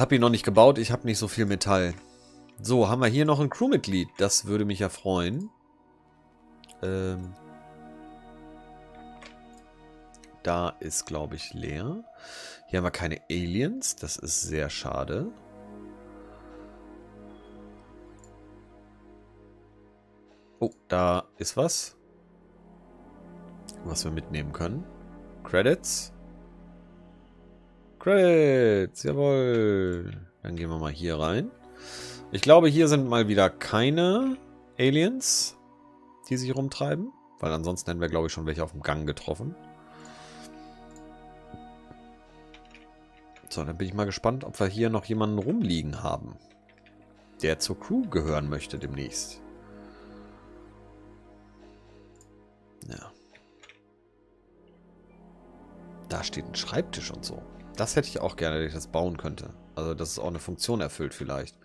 Hab ihn noch nicht gebaut, ich habe nicht so viel Metall. So, haben wir hier noch ein Crewmitglied. Das würde mich ja freuen. Da ist, glaube ich, leer. Hier haben wir keine Aliens. Das ist sehr schade. Oh, da ist was. Was wir mitnehmen können. Credits. Credits, jawohl. Dann gehen wir mal hier rein. Ich glaube, hier sind mal wieder keine Aliens, die sich rumtreiben. Weil ansonsten hätten wir, glaube ich, schon welche auf dem Gang getroffen. So, dann bin ich mal gespannt, ob wir hier noch jemanden rumliegen haben, der zur Crew gehören möchte demnächst. Ja. Da steht ein Schreibtisch und so. Das hätte ich auch gerne, dass ich das bauen könnte. Also, dass es auch eine Funktion erfüllt vielleicht.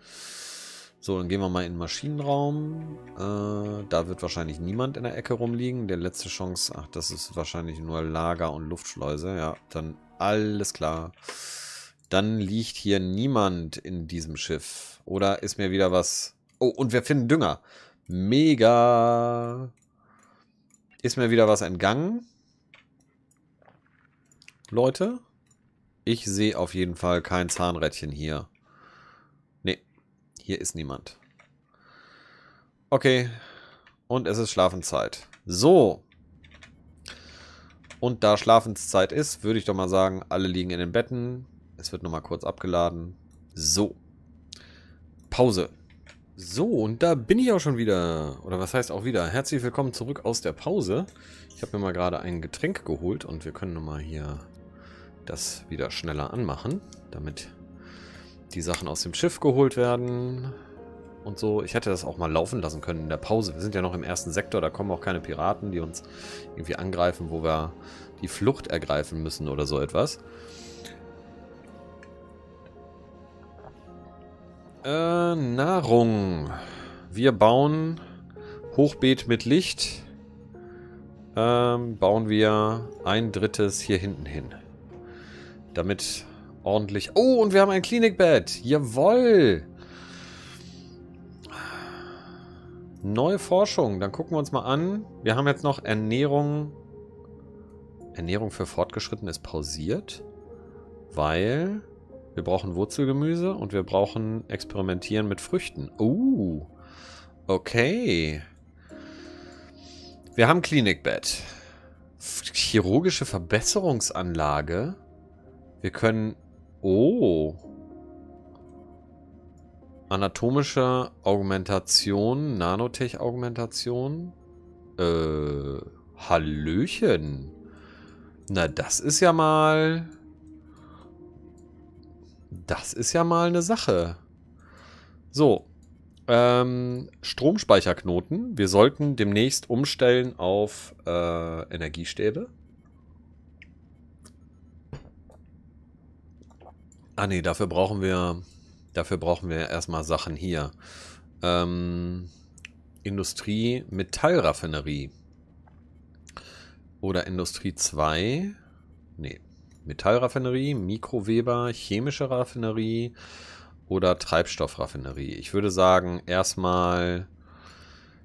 So, dann gehen wir mal in den Maschinenraum. Da wird wahrscheinlich niemand in der Ecke rumliegen. Der letzte Chance... Ach, das ist wahrscheinlich nur Lager und Luftschleuse. Ja, dann alles klar. Dann liegt hier niemand in diesem Schiff. Oder ist mir wieder was... Oh, und wir finden Dünger. Mega. Ist mir wieder was entgangen? Leute? Ich sehe auf jeden Fall kein Zahnrädchen hier. Nee, hier ist niemand. Okay. Und es ist Schlafenszeit. So. Und da Schlafenszeit ist, würde ich doch mal sagen, alle liegen in den Betten. Es wird nochmal kurz abgeladen. So. Pause. So, und da bin ich auch schon wieder. Oder was heißt auch wieder? Herzlich willkommen zurück aus der Pause. Ich habe mir mal gerade ein Getränk geholt und wir können nochmal hier... das wieder schneller anmachen, damit die Sachen aus dem Schiff geholt werden und so. Ich hätte das auch mal laufen lassen können in der Pause. Wir sind ja noch im ersten Sektor, da kommen auch keine Piraten, die uns irgendwie angreifen, wo wir die Flucht ergreifen müssen oder so etwas. Nahrung. Wir bauen Hochbeet mit Licht. Bauen wir ein drittes hier hinten hin. Damit ordentlich... Oh, und wir haben ein Klinikbett. Jawohl. Neue Forschung. Dann gucken wir uns mal an. Wir haben jetzt noch Ernährung. Ernährung für Fortgeschrittene ist pausiert. Weil wir brauchen Wurzelgemüse und wir brauchen Experimentieren mit Früchten. Okay. Wir haben Klinikbett. Chirurgische Verbesserungsanlage. Wir können... Oh. Anatomische Augmentation. Nanotech-Augmentation. Hallöchen. Na, das ist ja mal... Das ist ja mal eine Sache. So. Stromspeicherknoten. Wir sollten demnächst umstellen auf Energiestäbe. Ah ne, dafür brauchen wir erstmal Sachen hier. Industrie Metallraffinerie. Oder Industrie 2. Ne, Metallraffinerie, Mikroweber, chemische Raffinerie oder Treibstoffraffinerie. Ich würde sagen, erstmal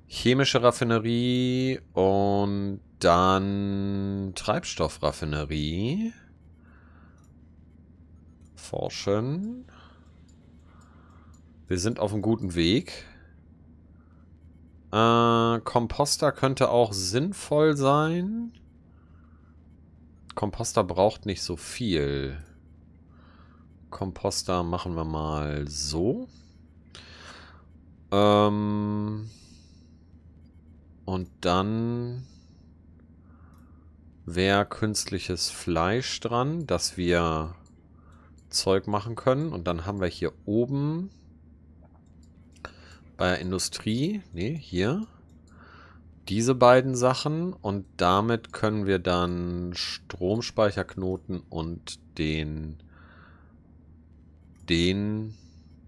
chemische Raffinerie und dann Treibstoffraffinerie. Forschen. Wir sind auf einem guten Weg. Komposter könnte auch sinnvoll sein. Komposter braucht nicht so viel. Komposter machen wir mal so. Und dann wäre künstliches Fleisch dran, dass wir Zeug machen können. Und dann haben wir hier oben bei Industrie, hier diese beiden Sachen und damit können wir dann Stromspeicherknoten und den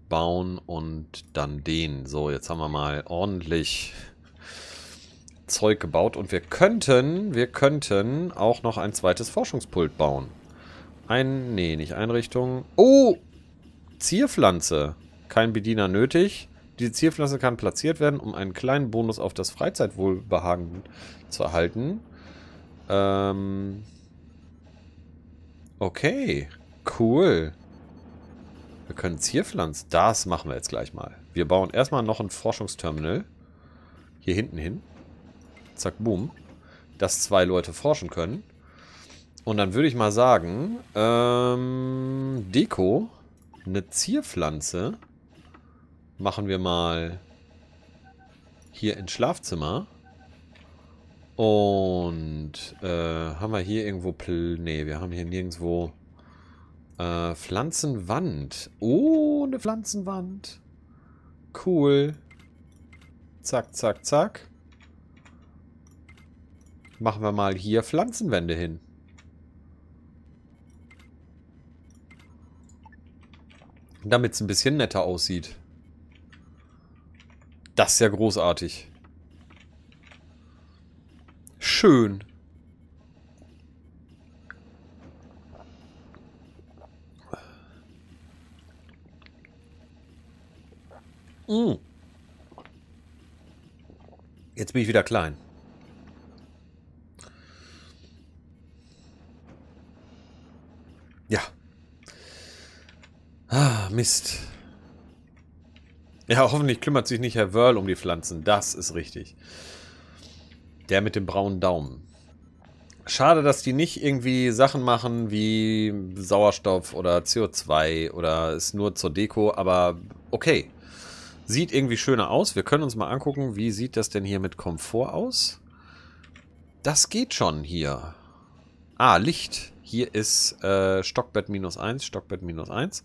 bauen und dann den. So, jetzt haben wir mal ordentlich Zeug gebaut und wir könnten auch noch ein zweites Forschungspult bauen. Nicht Einrichtung. Oh! Zierpflanze. Kein Bediener nötig. Diese Zierpflanze kann platziert werden, um einen kleinen Bonus auf das Freizeitwohlbehagen zu erhalten. Okay, cool. Wir können Zierpflanzen. Das machen wir jetzt gleich mal. Wir bauen erstmal noch ein Forschungsterminal. Hier hinten hin. Zack, boom. Dass 2 Leute forschen können. Und dann würde ich mal sagen, Deko, eine Zierpflanze machen wir mal hier ins Schlafzimmer. Und haben wir hier irgendwo, nee, wir haben hier nirgendwo Pflanzenwand. Oh, eine Pflanzenwand. Cool. Zack, zack, zack. Machen wir mal hier Pflanzenwände hin. Damit es ein bisschen netter aussieht. Das ist ja großartig. Schön. Jetzt bin ich wieder klein. Ja. Ah, Mist. Ja, hoffentlich kümmert sich nicht Herr Wörl um die Pflanzen. Das ist richtig. Der mit dem braunen Daumen. Schade, dass die nicht irgendwie Sachen machen wie Sauerstoff oder CO2 oder ist nur zur Deko, aber okay. Sieht irgendwie schöner aus. Wir können uns mal angucken, wie sieht das denn hier mit Komfort aus? Das geht schon hier. Ah, Licht. Hier ist Stockbett -1, Stockbett -1.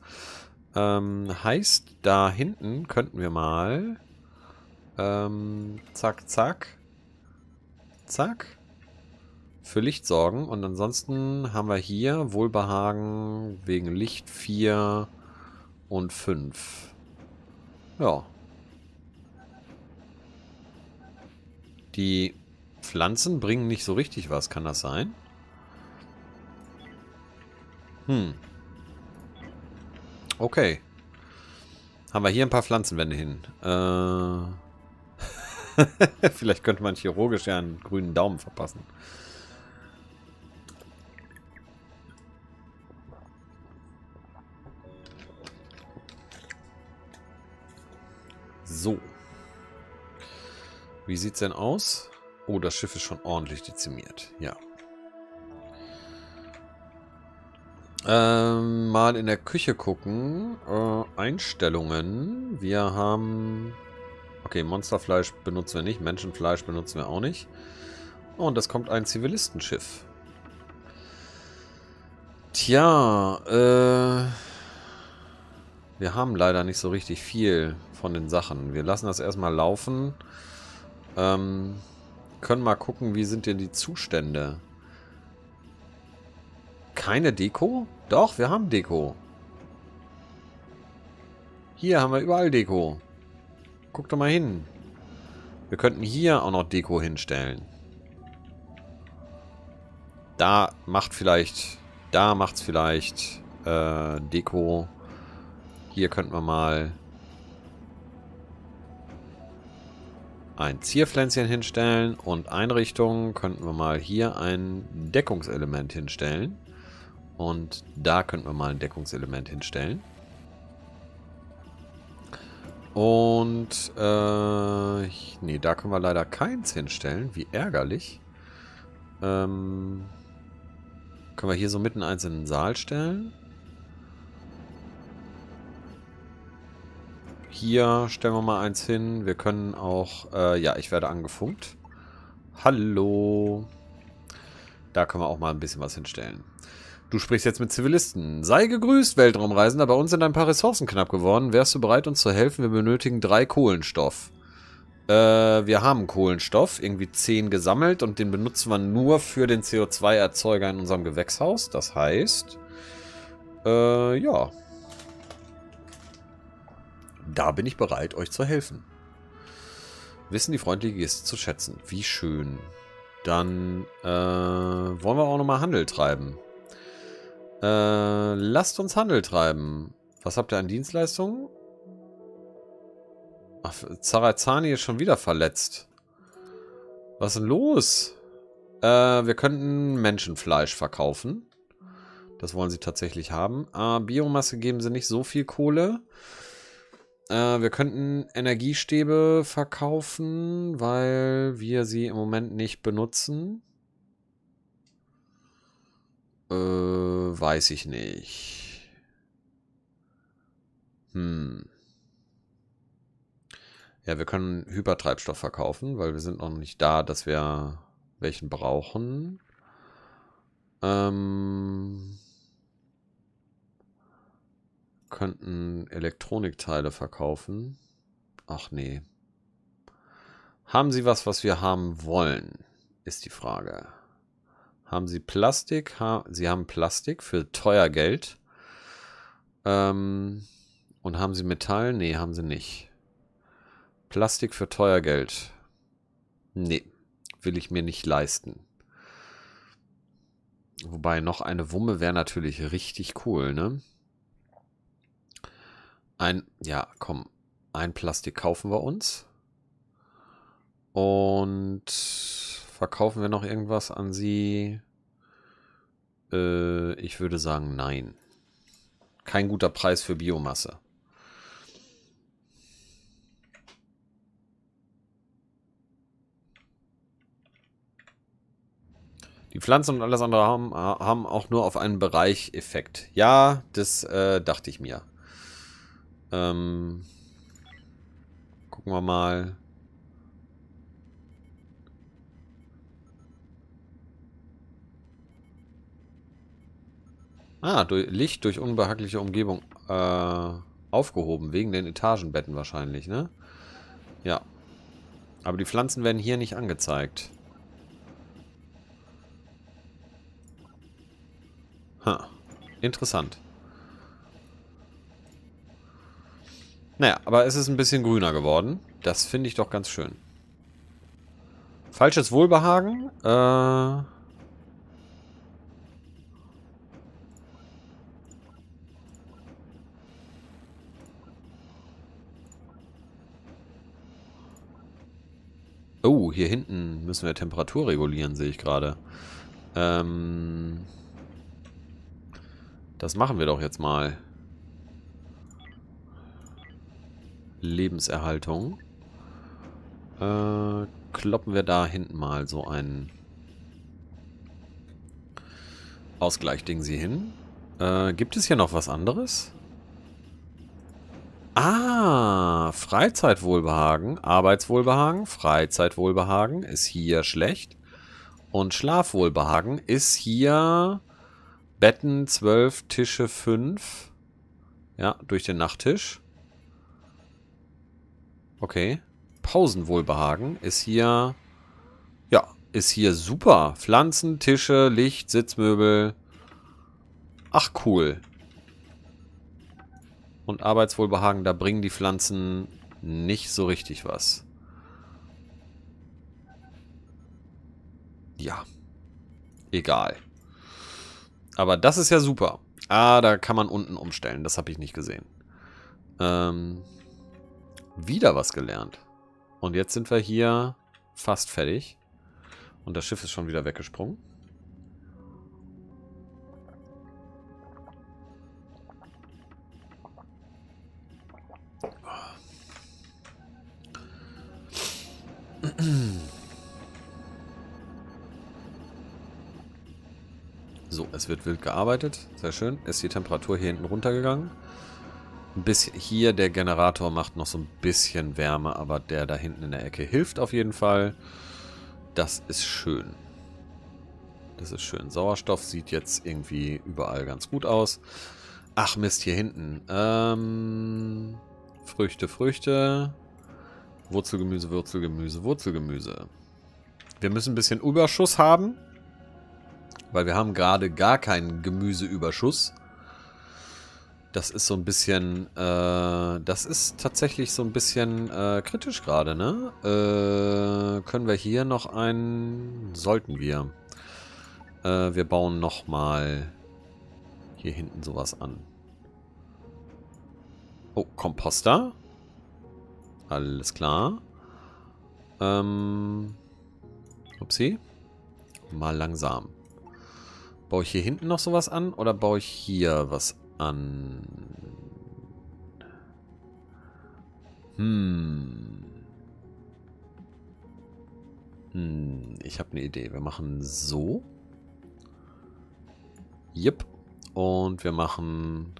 Heißt, da hinten könnten wir mal zack, zack, zack für Licht sorgen. Und ansonsten haben wir hier Wohlbehagen wegen Licht 4 und 5. Ja. Die Pflanzen bringen nicht so richtig was, kann das sein? Hm. Okay. Haben wir hier ein paar Pflanzenwände hin. Vielleicht könnte man chirurgisch ja einen grünen Daumen verpassen. So. Wie sieht's denn aus? Oh, das Schiff ist schon ordentlich dezimiert. Ja. Mal in der Küche gucken. Einstellungen. Wir haben... Okay, Monsterfleisch benutzen wir nicht. Menschenfleisch benutzen wir auch nicht. Oh, und das kommt ein Zivilistenschiff. Tja, wir haben leider nicht so richtig viel von den Sachen. Wir lassen das erstmal laufen. Können mal gucken, wie sind denn die Zustände. Keine Deko? Doch, wir haben Deko. Hier haben wir überall Deko. Guck doch mal hin. Wir könnten hier auch noch Deko hinstellen. Da macht's vielleicht Deko. Hier könnten wir mal ein Zierpflänzchen hinstellen. Und Einrichtungen könnten wir mal hier ein Deckungselement hinstellen. Und da könnten wir mal ein Deckungselement hinstellen. Und, nee, da können wir leider keins hinstellen. Wie ärgerlich. Können wir hier so mitten eins in den Saal stellen. Hier stellen wir mal eins hin. Wir können auch, ja, ich werde angefunkt. Hallo. Da können wir auch mal ein bisschen was hinstellen. Du sprichst jetzt mit Zivilisten. Sei gegrüßt, Weltraumreisender. Bei uns sind ein paar Ressourcen knapp geworden. Wärst du bereit, uns zu helfen? Wir benötigen 3 Kohlenstoff. Wir haben Kohlenstoff. Irgendwie 10 gesammelt. Und den benutzen wir nur für den CO2-Erzeuger in unserem Gewächshaus. Das heißt... ja. Da bin ich bereit, euch zu helfen. Wissen die freundliche Geste zu schätzen. Wie schön. Dann wollen wir auch nochmal Handel treiben. Lasst uns Handel treiben. Was habt ihr an Dienstleistungen? Ach, Zarazani ist schon wieder verletzt. Was ist denn los? Wir könnten Menschenfleisch verkaufen. Das wollen sie tatsächlich haben. Biomasse geben sie nicht so viel Kohle. Wir könnten Energiestäbe verkaufen, weil wir sie im Moment nicht benutzen. Weiß ich nicht. Ja, wir können Hypertreibstoff verkaufen, weil wir sind noch nicht da, dass wir welchen brauchen. Könnten Elektronikteile verkaufen. Ach nee. Haben sie was, was wir haben wollen? Ist die Frage. Haben sie Plastik? Sie haben Plastik für teuer Geld. Und haben sie Metall? Nee, haben sie nicht. Plastik für teuer Geld. Nee, will ich mir nicht leisten. Wobei noch eine Wumme wäre natürlich richtig cool, ne? Ja, komm. Ein Plastik kaufen wir uns. Und verkaufen wir noch irgendwas an sie? Ich würde sagen, nein. Kein guter Preis für Biomasse. Die Pflanzen und alles andere haben auch nur auf einen Bereich Effekt. Ja, das dachte ich mir. Gucken wir mal. Licht durch unbehagliche Umgebung aufgehoben, wegen den Etagenbetten wahrscheinlich, ne? Ja. Aber die Pflanzen werden hier nicht angezeigt. Ha. Interessant. Naja, aber es ist ein bisschen grüner geworden. Das finde ich doch ganz schön. Falsches Wohlbehagen. Oh, hier hinten müssen wir Temperatur regulieren, sehe ich gerade. Das machen wir doch jetzt mal. Lebenserhaltung. Kloppen wir da hinten mal so einen Ausgleichding sie hin. Gibt es hier noch was anderes? Freizeitwohlbehagen, Arbeitswohlbehagen, Freizeitwohlbehagen ist hier schlecht. Und Schlafwohlbehagen ist hier Betten 12, Tische 5. Ja, durch den Nachttisch. Okay. Pausenwohlbehagen ist hier... Ja, ist hier super. Pflanzen, Tische, Licht, Sitzmöbel. Ach, cool. Und Arbeitswohlbehagen, da bringen die Pflanzen nicht so richtig was. Ja. Egal. Aber das ist ja super. Da kann man unten umstellen. Das habe ich nicht gesehen. Wieder was gelernt. Und jetzt sind wir hier fast fertig. Und das Schiff ist schon wieder weggesprungen. So, es wird wild gearbeitet. Sehr schön. Ist die Temperatur hier hinten runtergegangen. Hier der Generator macht noch so ein bisschen Wärme, aber der da hinten in der Ecke hilft auf jeden Fall. Das ist schön. Das ist schön. Sauerstoff sieht jetzt irgendwie überall ganz gut aus. Ach Mist, hier hinten. Früchte, Früchte. Wurzelgemüse, Wurzelgemüse, Wurzelgemüse. Wir müssen ein bisschen Überschuss haben, weil wir haben gerade gar keinen Gemüseüberschuss. Das ist so ein bisschen, das ist tatsächlich so ein bisschen kritisch gerade, ne? Können wir hier noch einen, sollten wir. Wir bauen nochmal hier hinten sowas an. Oh, Komposter. Alles klar. Upsi. Mal langsam. Baue ich hier hinten noch sowas an? Oder baue ich hier was an? Ich habe eine Idee. Wir machen so. Jupp. Und wir machen...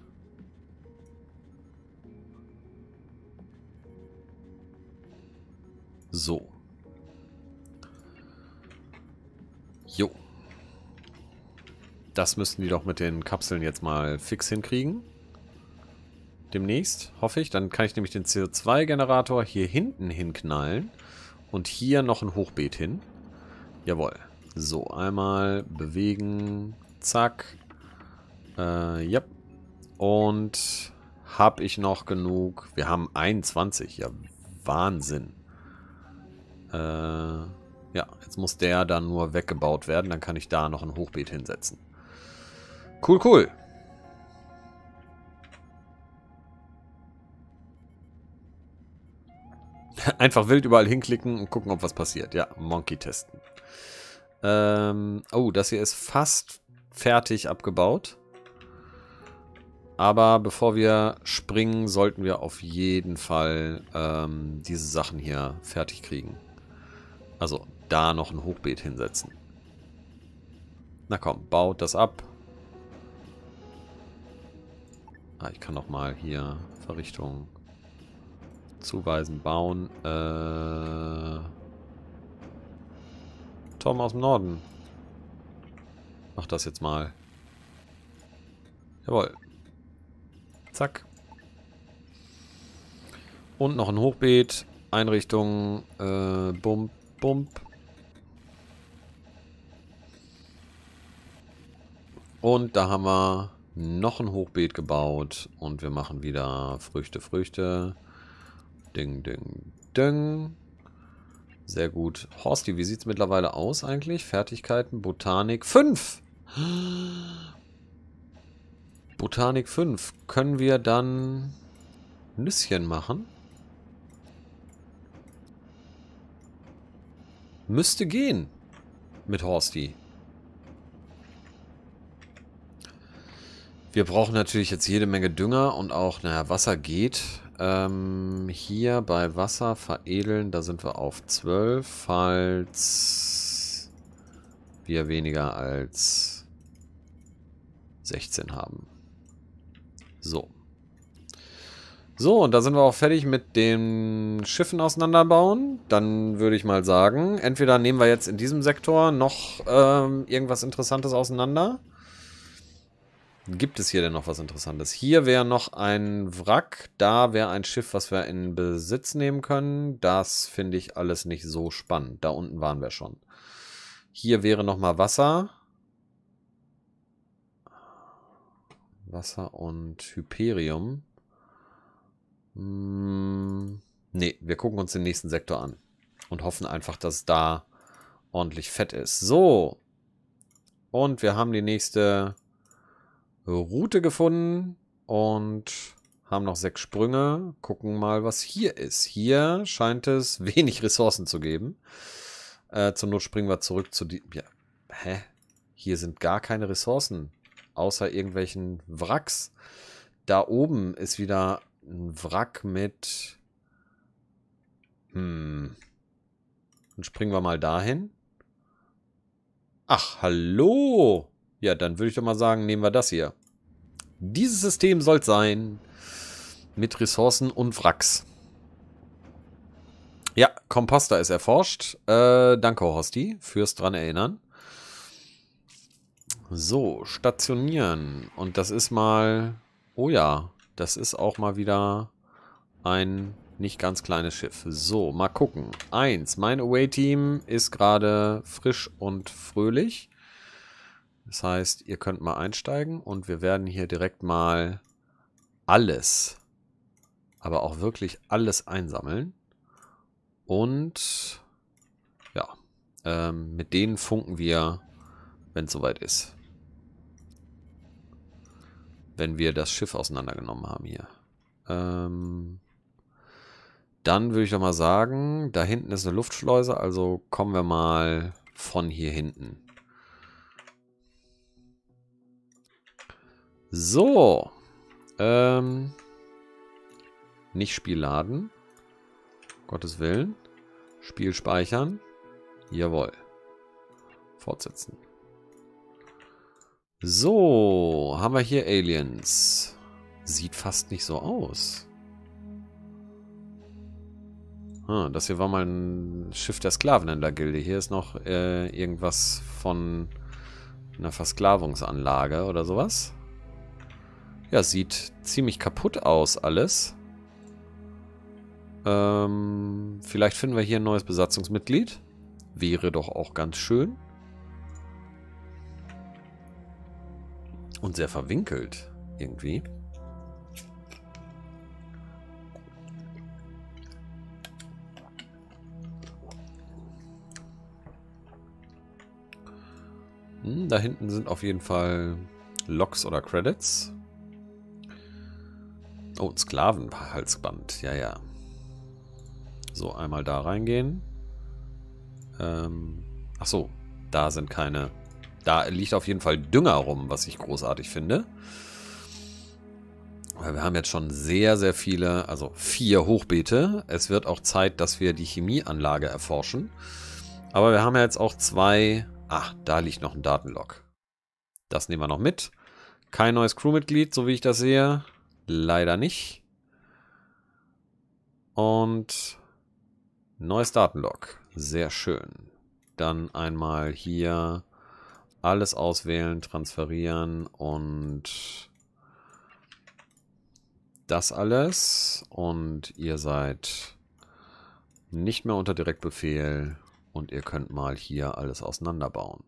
So. Jo. Das müssten die doch mit den Kapseln jetzt mal fix hinkriegen. Demnächst, hoffe ich. Dann kann ich nämlich den CO2-Generator hier hinten hinknallen. Und hier noch ein Hochbeet hin. Jawohl. So, einmal bewegen. Zack. Ja. Und habe ich noch genug? Wir haben 21. Ja, Wahnsinn. Ja, jetzt muss der dann nur weggebaut werden. Dann kann ich da noch ein Hochbeet hinsetzen. Cool, cool. Einfach wild überall hinklicken und gucken, ob was passiert. Ja, Monkey testen. Oh, das hier ist fast fertig abgebaut. Aber bevor wir springen, sollten wir auf jeden Fall diese Sachen hier fertig kriegen. Also da noch ein Hochbeet hinsetzen. Na komm, baut das ab. Ah, ich kann noch mal hier Verrichtung zuweisen, bauen. Tom aus dem Norden. Mach das jetzt mal. Jawohl. Zack. Und noch ein Hochbeet. Einrichtung. Bump. Bump. Und da haben wir noch ein Hochbeet gebaut. Und wir machen wieder Früchte, Früchte. Ding, ding, ding. Sehr gut. Horsti, wie sieht es mittlerweile aus eigentlich? Fertigkeiten, Botanik 5. Botanik 5. Können wir dann Nüsschen machen? Müsste gehen mit Horsti. Wir brauchen natürlich jetzt jede Menge Dünger und auch, naja, Wasser geht. Hier bei Wasser veredeln, da sind wir auf 12, falls wir weniger als 16 haben. So. So, und da sind wir auch fertig mit den Schiffen auseinanderbauen. Dann würde ich mal sagen, entweder nehmen wir jetzt in diesem Sektor noch irgendwas Interessantes auseinander. Gibt es hier denn noch was Interessantes? Hier wäre noch ein Wrack. Da wäre ein Schiff, was wir in Besitz nehmen können. Das finde ich alles nicht so spannend. Da unten waren wir schon. Hier wäre nochmal Wasser. Wasser und Hyperium. Ne, wir gucken uns den nächsten Sektor an und hoffen einfach, dass da ordentlich Fett ist. So, und wir haben die nächste Route gefunden und haben noch 6 Sprünge. Gucken mal, was hier ist. Hier scheint es wenig Ressourcen zu geben. Zur Not springen wir zurück zu die... Ja, hä? Hier sind gar keine Ressourcen, außer irgendwelchen Wracks. Da oben ist wieder... Ein Wrack mit... Dann springen wir mal dahin. Ach, hallo! Ja, dann würde ich doch mal sagen, nehmen wir das hier. Dieses System soll es sein. Mit Ressourcen und Wracks. Ja, Komposter ist erforscht. Danke, Horsti, fürs dran erinnern. So, stationieren. Und das ist mal... Oh ja... Das ist auch mal wieder ein nicht ganz kleines Schiff. So, mal gucken. 1. Mein Away-Team ist gerade frisch und fröhlich. Das heißt, ihr könnt mal einsteigen und wir werden hier direkt mal alles, aber auch wirklich alles einsammeln. Und ja, mit denen funken wir, wenn es soweit ist. Wenn wir das Schiff auseinandergenommen haben hier. Dann würde ich doch mal sagen, da hinten ist eine Luftschleuse, also kommen wir mal von hier hinten. So. Nicht Spiel laden. Gottes Willen. Spiel speichern. Jawohl. Fortsetzen. So, haben wir hier Aliens. Sieht fast nicht so aus. Ah, das hier war mal ein Schiff der Sklavenhändlergilde. Hier ist noch irgendwas von einer Versklavungsanlage oder sowas. Ja, sieht ziemlich kaputt aus alles. Vielleicht finden wir hier ein neues Besatzungsmitglied. Wäre doch auch ganz schön. Und sehr verwinkelt irgendwie. Da hinten sind auf jeden Fall Loks oder Credits. Oh, Sklavenhalsband. Ja, ja. So, einmal da reingehen. Ach so, da sind keine... Da liegt auf jeden Fall Dünger rum, was ich großartig finde. Weil wir haben jetzt schon sehr, sehr viele, also 4 Hochbeete. Es wird auch Zeit, dass wir die Chemieanlage erforschen. Aber wir haben ja jetzt auch 2... Ach, da liegt noch ein Datenlog. Das nehmen wir noch mit. Kein neues Crewmitglied, so wie ich das sehe. Leider nicht. Und neues Datenlog. Sehr schön. Dann einmal hier alles auswählen, transferieren und das alles. Und ihr seid nicht mehr unter Direktbefehl. Und ihr könnt mal hier alles auseinanderbauen.